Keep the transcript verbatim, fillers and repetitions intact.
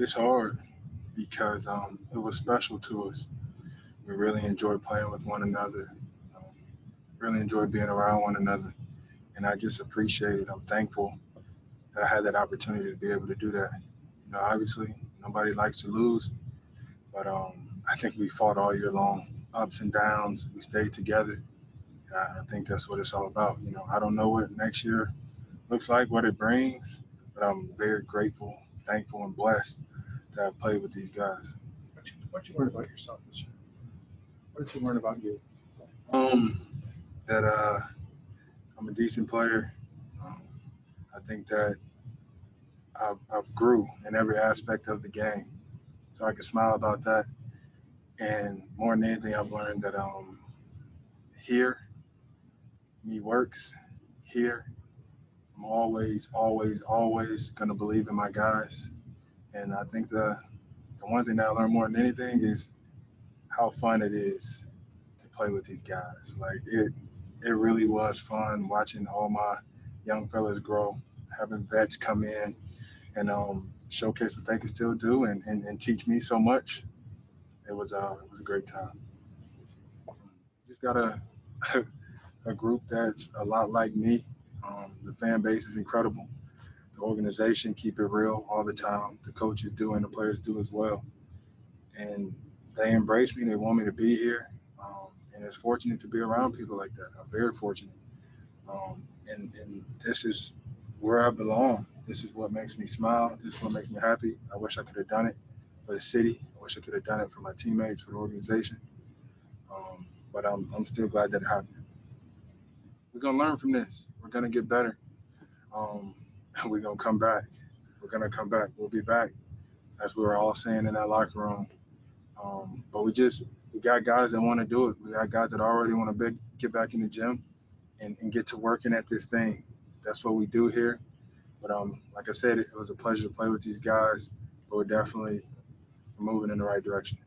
it's hard because um, it was special to us. We really enjoyed playing with one another, um, really enjoyed being around one another. And I just appreciate it. I'm thankful that I had that opportunity to be able to do that. You know, obviously, nobody likes to lose, but um, I think we fought all year long, ups and downs. We stayed together. And I think that's what it's all about. You know, I don't know what next year looks like, what it brings, but I'm very grateful, thankful, and blessed that I played with these guys. What you, what you learn about yourself this year? What did you learn about you? Um, that uh, I'm a decent player. Um, I think that I've, I've grew in every aspect of the game, so I can smile about that. And more than anything, I've learned that um, here, me works. Here, I'm always, always, always gonna believe in my guys. And I think the, the one thing that I learned more than anything is how fun it is to play with these guys. Like it, it really was fun watching all my young fellas grow, having vets come in and um, showcase what they can still do and, and, and teach me so much. It was, uh, it was a great time. Just got a, a group that's a lot like me. Um, the fan base is incredible. The organization keep it real all the time. The coaches do and the players do as well. And they embrace me. They want me to be here. Um, and it's fortunate to be around people like that. I'm very fortunate. Um, and, and this is where I belong. This is what makes me smile. This is what makes me happy. I wish I could have done it for the city. I wish I could have done it for my teammates, for the organization. Um, but I'm, I'm still glad that it happened. We're going to learn from this. We're going to get better. Um, We're going to come back. We're going to come back. We'll be back. That's what we're all saying in that locker room. Um, but we just, we got guys that want to do it. We got guys that already want to get back in the gym and, and get to working at this thing. That's what we do here. But um, like I said, it was a pleasure to play with these guys. But we're definitely moving in the right direction.